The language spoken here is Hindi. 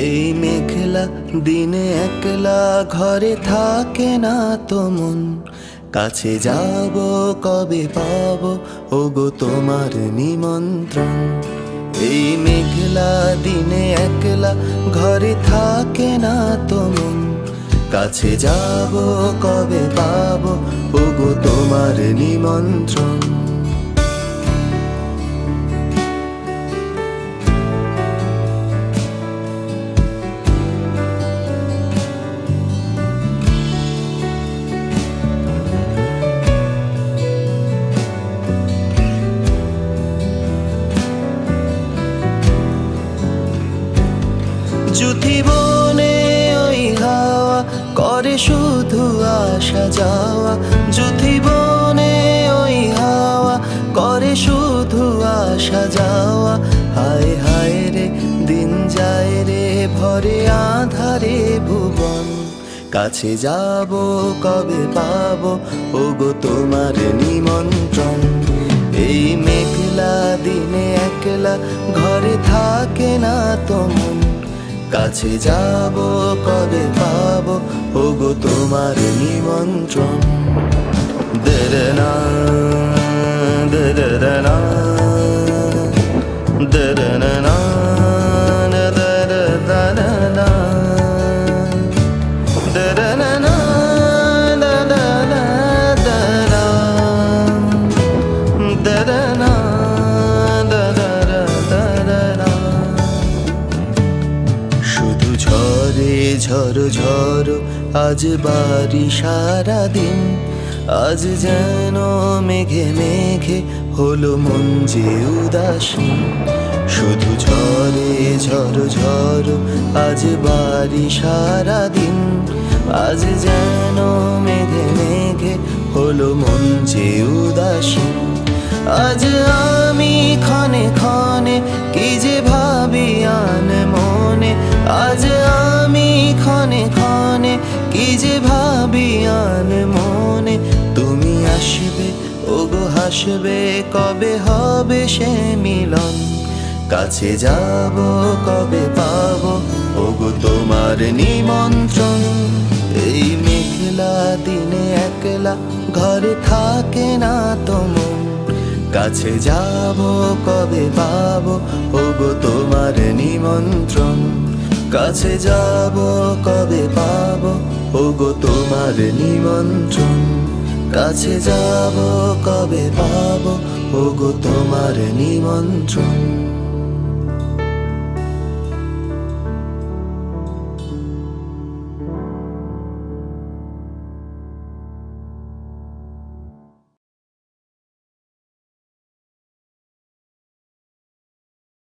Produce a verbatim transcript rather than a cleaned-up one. এই মেঘলা দিনে একলা ঘরে থাকে না তো মন, কাছে যাব কবে পাব ওগো তোমার নিমন্ত্রণ। এই মেঘলা দিনে একলা ঘরে থাকে না তো মন, কাছে যাব কবে পাব ওগো তোমার নিমন্ত্রণ। जुथी बोने ओई हावा करे शुधु आशा जावा, जुथी बोने ओई हावा करे शुधु आशा जावा। हाय हाय रे दिन जाए रे भरे आधारे भुवन, काछे जाबो कबे पाबो ओगो तोमार निमंत्रण। এই মেঘলা দিনে একলা ঘরে থাকে না তো মন, কাছে যাব কবে পাব ওগো তোমার নিমন্ত্রণ। দরনা দরনা দরনা দরনা দরনা झरो झरो आज बारी सारा दिन, आज जान मेघे मेघे होलो मन जे उदासीन। शुधु झरे झरो झरो आज बारी सारा दिन, आज जान मेघे मेघे होलो मन जे उदासीन। आज आमी खाने खाने की जे भाबी आन मोने, आज खाने खाने की जे भाबी आन मोने। तुमी आसबे ओगो हासबे कबे हबे से मिलन, काछे जाबो कबे पाबो ओगो तोमार निमंत्रण। এই মেঘলা দিনে একলা ঘরে থাকে না তো মন, কাছে যাবো কবে পাবো ওগো তোমার নিমন্ত্রণ। কাছে যাব কবে পাব ওগো তোমার নিমন্ত্রণ, কাছে যাব কবে পাব ওগো তোমার নিমন্ত্রণ।